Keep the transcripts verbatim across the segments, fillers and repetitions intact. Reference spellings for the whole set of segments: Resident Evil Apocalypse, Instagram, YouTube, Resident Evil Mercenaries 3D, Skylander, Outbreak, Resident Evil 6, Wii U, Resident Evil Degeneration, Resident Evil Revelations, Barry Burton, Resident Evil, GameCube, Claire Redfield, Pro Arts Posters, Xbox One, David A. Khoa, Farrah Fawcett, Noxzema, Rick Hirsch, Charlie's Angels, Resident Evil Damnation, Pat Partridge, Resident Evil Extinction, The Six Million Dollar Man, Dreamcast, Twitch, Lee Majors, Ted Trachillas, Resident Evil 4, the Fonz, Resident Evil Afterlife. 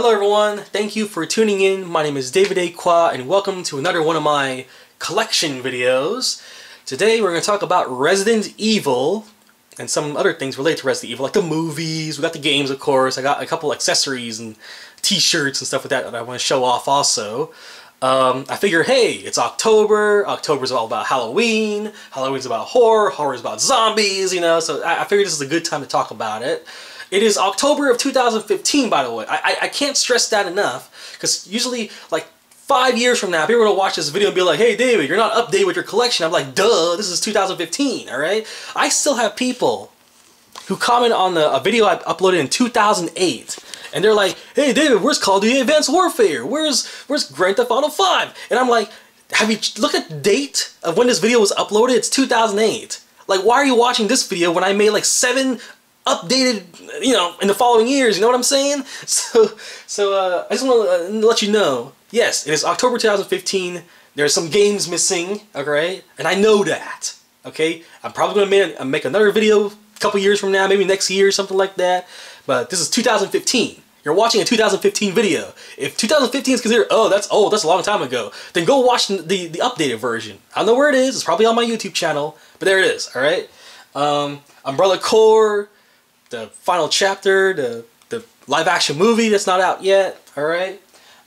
Hello everyone, thank you for tuning in. My name is David A. Khoa and welcome to another one of my collection videos. Today we're going to talk about Resident Evil and some other things related to Resident Evil, like the movies, we got the games of course, I got a couple accessories and t-shirts and stuff like that that I want to show off also. Um, I figure, hey, it's October, October's all about Halloween, Halloween's about horror, horror's about zombies, you know, so I, I figure this is a good time to talk about it. It is October of two thousand fifteen, by the way. I, I, I can't stress that enough, because usually, like, five years from now, people are going to watch this video and be like, hey, David, you're not updated with your collection. I'm like, duh, this is two thousand fifteen, alright? I still have people who comment on the, a video I uploaded in two thousand eight, and they're like, hey, David, where's Call of Duty Advanced Warfare? Where's, where's Grand Theft Auto five? And I'm like, have you looked at the date of when this video was uploaded? It's two thousand eight. Like, why are you watching this video when I made, like, seven updated, you know, in the following years, you know what I'm saying? So, so uh, I just want to let you know, yes, it is October two thousand fifteen, there's some games missing, okay, and I know that, okay? I'm probably going to make another video a couple years from now, maybe next year, something like that, but this is two thousand fifteen. You're watching a two thousand fifteen video. If two thousand fifteen is considered, oh, that's old, that's a long time ago, then go watch the, the, the updated version. I don't know where it is, it's probably on my YouTube channel, but there it is, alright? Um, Umbrella Core, The Final Chapter, the, the live-action movie that's not out yet, alright?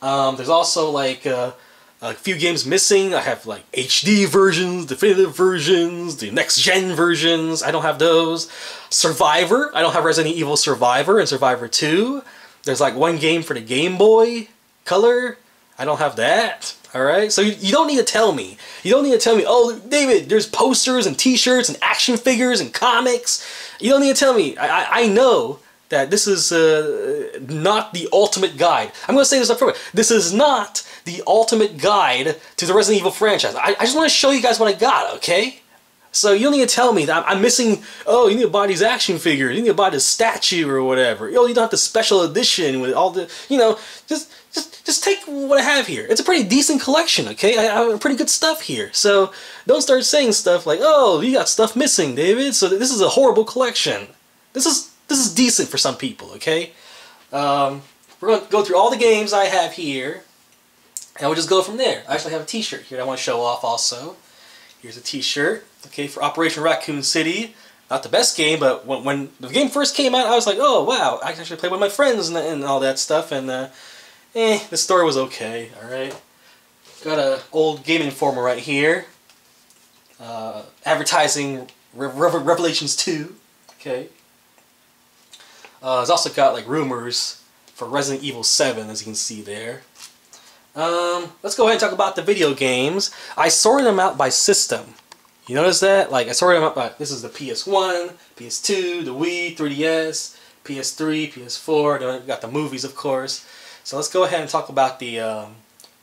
Um, there's also, like, uh, a few games missing. I have, like, H D versions, definitive versions, the next-gen versions. I don't have those. Survivor. I don't have Resident Evil Survivor and Survivor two. There's, like, one game for the Game Boy Color. I don't have that, alright? So you, you don't need to tell me. You don't need to tell me, oh, David, there's posters and t-shirts and action figures and comics. You don't need to tell me. I, I, I know that this is uh, not the ultimate guide. I'm going to say this up front. This is not the ultimate guide to the Resident Evil franchise. I, I just want to show you guys what I got, okay? So you don't need to tell me that I'm missing, oh, you need to buy these action figures, you need to buy this statue or whatever. Oh, you don't have the special edition with all the, you know, just just just take what I have here. It's a pretty decent collection, okay? I, I have pretty good stuff here. So don't start saying stuff like, oh, you got stuff missing, David. So this is a horrible collection. This is, this is decent for some people, okay? Um, we're going to go through all the games I have here, and we'll just go from there. I actually have a t-shirt here that I want to show off also. Here's a t-shirt, okay, for Operation Raccoon City. Not the best game, but when, when the game first came out, I was like, oh, wow, I can actually play with my friends and, and all that stuff, and, uh, eh, the story was okay, alright. Got an old Gaming Informer right here. Uh, advertising Re Re Revelations two, okay. Uh, it's also got, like, rumors for Resident Evil seven, as you can see there. Um, let's go ahead and talk about the video games. I sorted them out by system. You notice that? Like, I sorted them out by, this is the P S one, P S two, the Wii, three D S, P S three, P S four, then we got the movies, of course. So let's go ahead and talk about the, um,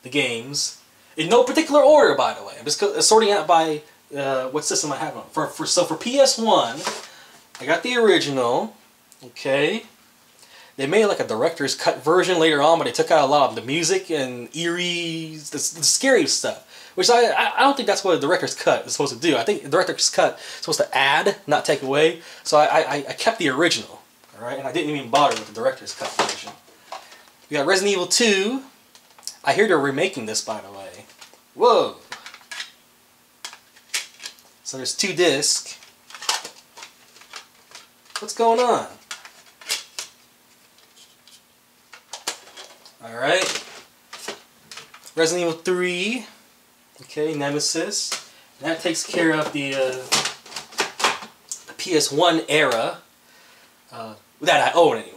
the games. In no particular order, by the way. I'm just sorting out by, uh, what system I have on. For, for, so for P S one, I got the original, okay. They made like a director's cut version later on, but they took out a lot of the music and eerie, the, the scary stuff. Which I, I don't think that's what a director's cut is supposed to do. I think a director's cut is supposed to add, not take away. So I, I, I kept the original, alright? And I didn't even bother with the director's cut version. We got Resident Evil two. I hear they're remaking this, by the way. Whoa! So there's two discs. What's going on? Alright, Resident Evil three, okay, Nemesis, and that takes care of the, uh, the P S one era, uh, that I own anyway.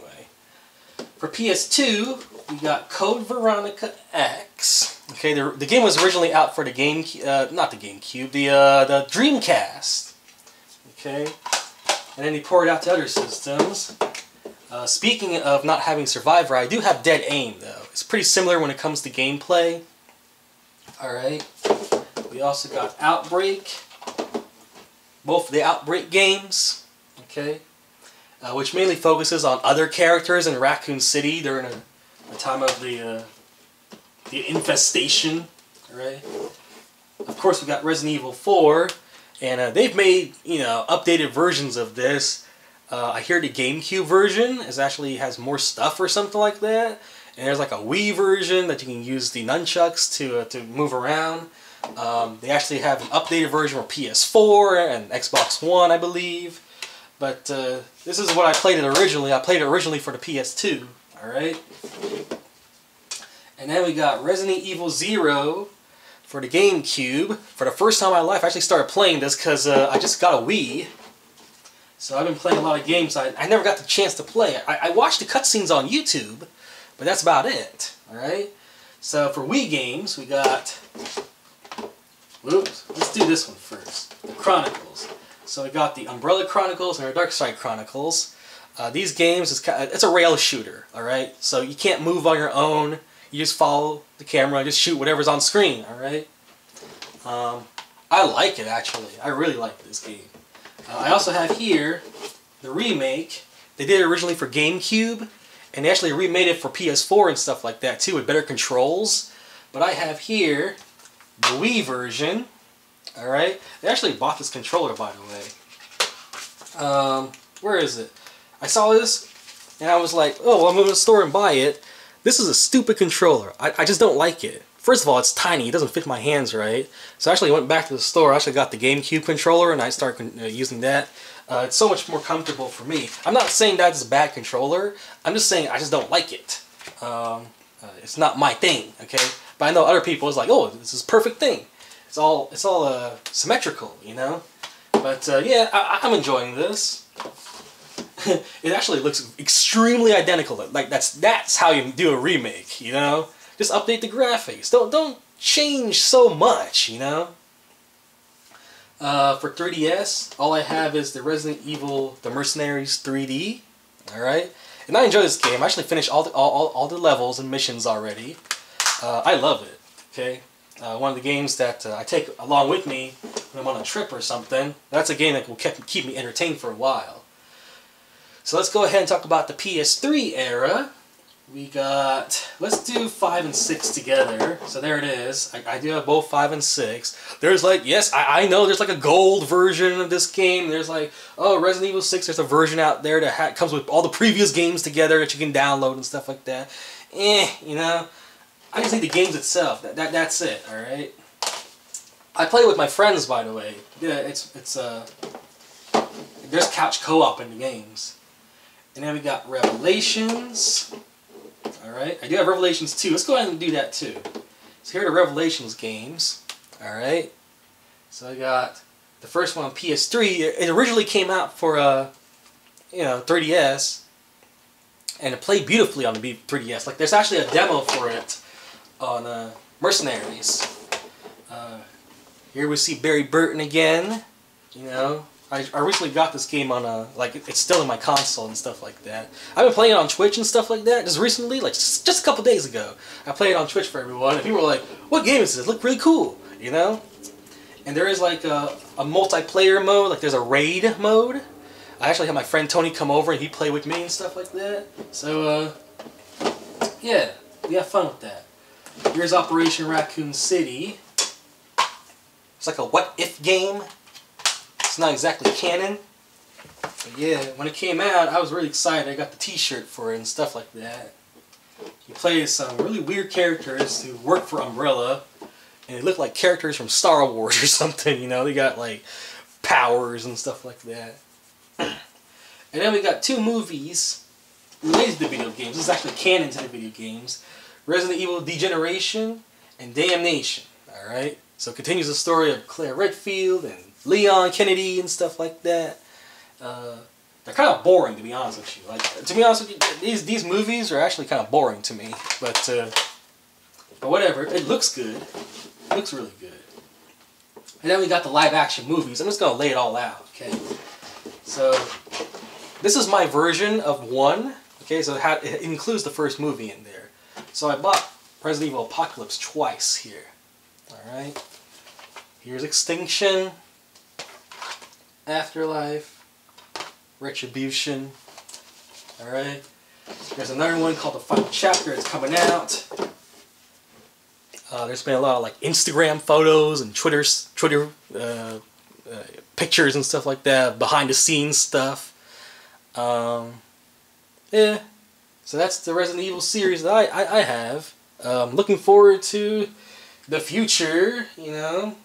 For P S two, we got Code Veronica X, okay, the, the game was originally out for the Game, uh, not the GameCube, the, uh, the Dreamcast, okay, and then they poured it out to other systems. Uh, speaking of not having Survivor, I do have Dead Aim, though. It's pretty similar when it comes to gameplay. Alright. We also got Outbreak. Both the Outbreak games. Okay. Uh, which mainly focuses on other characters in Raccoon City during a, a time of the, uh, the infestation. Alright. Of course, we got Resident Evil four. And uh, they've made, you know, updated versions of this. Uh, I hear the GameCube version is actually has more stuff or something like that, And there's like a Wii version that you can use the nunchucks to, uh, to move around. Um, they actually have an updated version for P S four and Xbox One, I believe. But uh, this is what I played it originally. I played it originally for the P S two, alright? And then we got Resident Evil Zero for the GameCube. For the first time in my life, I actually started playing this because uh, I just got a Wii. So I've been playing a lot of games I, I never got the chance to play. I, I watched the cutscenes on YouTube, but that's about it, alright? So for Wii games, we got... Oops, let's do this one first. The Chronicles. So we got the Umbrella Chronicles and our Dark Side Chronicles. Uh, these games, is kind of, it's a rail shooter, alright? So you can't move on your own. You just follow the camera, just shoot whatever's on screen, alright? Um, I like it, actually. I really like this game. Uh, I also have here the remake. They did it originally for GameCube, and they actually remade it for P S four and stuff like that, too, with better controls. But I have here the Wii version. Alright, they actually bought this controller, by the way. Um, where is it? I saw this, and I was like, oh, well, I'm going to the store and buy it. This is a stupid controller. I, I just don't like it. First of all, it's tiny. It doesn't fit my hands right. So I actually went back to the store. I actually got the GameCube controller, and I started uh, using that. Uh, it's so much more comfortable for me. I'm not saying that it's a bad controller. I'm just saying I just don't like it. Um, uh, it's not my thing, okay? But I know other people is like, oh, this is a perfect thing. It's all, it's all uh, symmetrical, you know? But uh, yeah, I, I'm enjoying this. It actually looks extremely identical. Like, that's that's how you do a remake, you know? Just update the graphics. Don't, don't change so much, you know? Uh, for three D S, all I have is the Resident Evil, the Mercenaries three D. Alright? And I enjoy this game. I actually finished all the, all, all, all the levels and missions already. Uh, I love it, okay? Uh, one of the games that uh, I take along with me when I'm on a trip or something. That's a game that will keep, keep me entertained for a while. So let's go ahead and talk about the P S three era. We got... Let's do five and six together. So there it is. I, I do have both five and six. There's like... Yes, I, I know there's like a gold version of this game. There's like... Oh, Resident Evil six, there's a version out there that ha comes with all the previous games together that you can download and stuff like that. Eh, you know... I just need the games itself. That, that that's it. All right. I play with my friends, by the way. Yeah, it's it's uh. There's couch co-op in the games, and then we got Revelations. All right. I do have Revelations two. Let's go ahead and do that too. So here are the Revelations games. All right. So I got the first one on P S three. It originally came out for uh, you know, three D S, and it played beautifully on the three D S. Like, there's actually a demo for it on uh, Mercenaries. Uh, here we see Barry Burton again. You know, I, I recently got this game on a, like, it's still in my console and stuff like that. I've been playing it on Twitch and stuff like that just recently, like just, just a couple days ago. I played it on Twitch for everyone, and people were like, what game is this? Look really cool, you know? And there is like a, a multiplayer mode, like there's a raid mode. I actually had my friend Tony come over and he played with me and stuff like that. So, uh, yeah, we have fun with that. Here's Operation Raccoon City. It's like a what-if game. It's not exactly canon. But yeah, when it came out, I was really excited. I got the t-shirt for it and stuff like that. You play some really weird characters who work for Umbrella. And they look like characters from Star Wars or something, you know. They got, like, powers and stuff like that. And then we got two movies related to video games. This is actually canon to the video games. Resident Evil Degeneration and Damnation, alright? So it continues the story of Claire Redfield and Leon Kennedy and stuff like that. Uh, they're kind of boring, to be honest with you. Like, to be honest with you, these, these movies are actually kind of boring to me. But, uh, but whatever, it looks good. It looks really good. And then we got the live-action movies. I'm just going to lay it all out, okay? So, this is my version of one. Okay, so it, had, it includes the first movie in there. So I bought Resident Evil Apocalypse twice here. Alright. Here's Extinction, Afterlife, Retribution. Alright. There's another one called The Final Chapter. It's coming out. Uh, there's been a lot of like Instagram photos and Twitter, Twitter uh, uh, pictures and stuff like that. Behind the scenes stuff. Um, yeah. So that's the Resident Evil series that I, I, I have. Um, looking forward to the future, you know.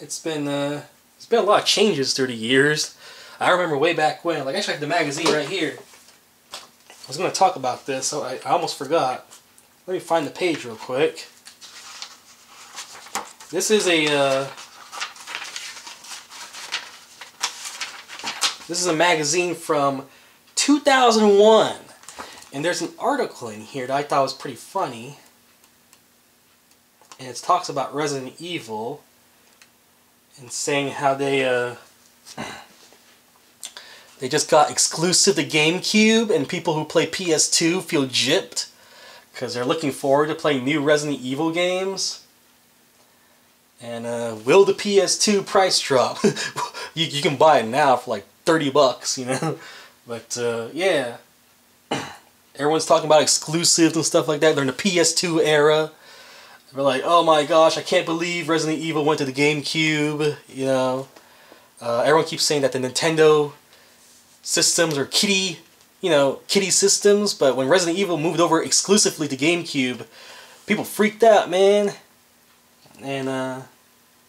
It's been uh, it's been a lot of changes through the years. I remember way back when, like I checked the magazine right here. I was going to talk about this, so I, I almost forgot. Let me find the page real quick. This is a uh, this is a magazine from two thousand one. And there's an article in here that I thought was pretty funny. And it talks about Resident Evil and saying how they uh, they just got exclusive to GameCube, and people who play P S two feel gypped because they're looking forward to playing new Resident Evil games. And uh, will the P S two price drop? you, you can buy it now for like thirty bucks, you know? But uh, yeah. Everyone's talking about exclusives and stuff like that. They're in the P S two era. They're like, oh my gosh, I can't believe Resident Evil went to the GameCube. You know, uh, everyone keeps saying that the Nintendo systems are kiddie, you know, kiddie systems. But when Resident Evil moved over exclusively to GameCube, people freaked out, man. And uh,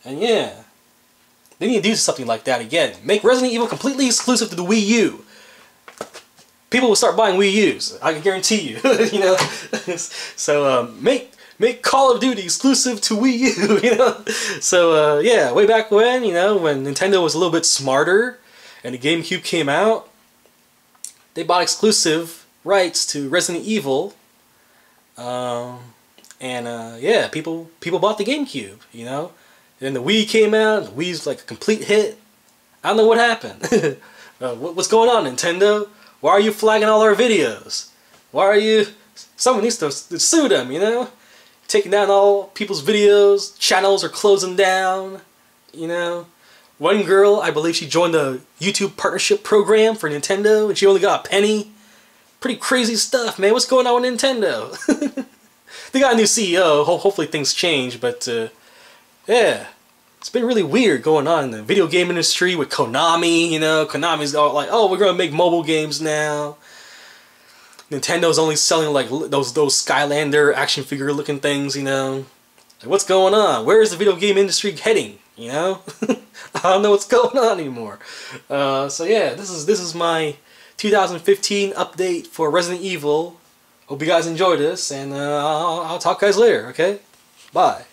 and yeah, they need to do something like that again. Make Resident Evil completely exclusive to the Wii U. People will start buying Wii U's. I can guarantee you. You know, so um, make make Call of Duty exclusive to Wii U. You know, so uh, yeah, way back when, you know, when Nintendo was a little bit smarter and the GameCube came out, they bought exclusive rights to Resident Evil, um, and uh, yeah, people people bought the GameCube. You know, and then the Wii came out. The Wii's like a complete hit. I don't know what happened. uh, what, what's going on, Nintendo? Why are you flagging all our videos? Why are you... Someone needs to sue them, you know? Taking down all people's videos, channels are closing down, you know? One girl, I believe she joined the YouTube partnership program for Nintendo, and she only got a penny. Pretty crazy stuff, man. What's going on with Nintendo? They got a new C E O. Ho- hopefully things change, but uh, yeah. It's been really weird going on in the video game industry with Konami, you know. Konami's all like, oh, we're going to make mobile games now. Nintendo's only selling, like, those those Skylander action figure-looking things, you know. Like, what's going on? Where is the video game industry heading, you know? I don't know what's going on anymore. Uh, so, yeah, this is this is my two thousand fifteen update for Resident Evil. Hope you guys enjoy this, and uh, I'll, I'll talk to you guys later, okay? Bye.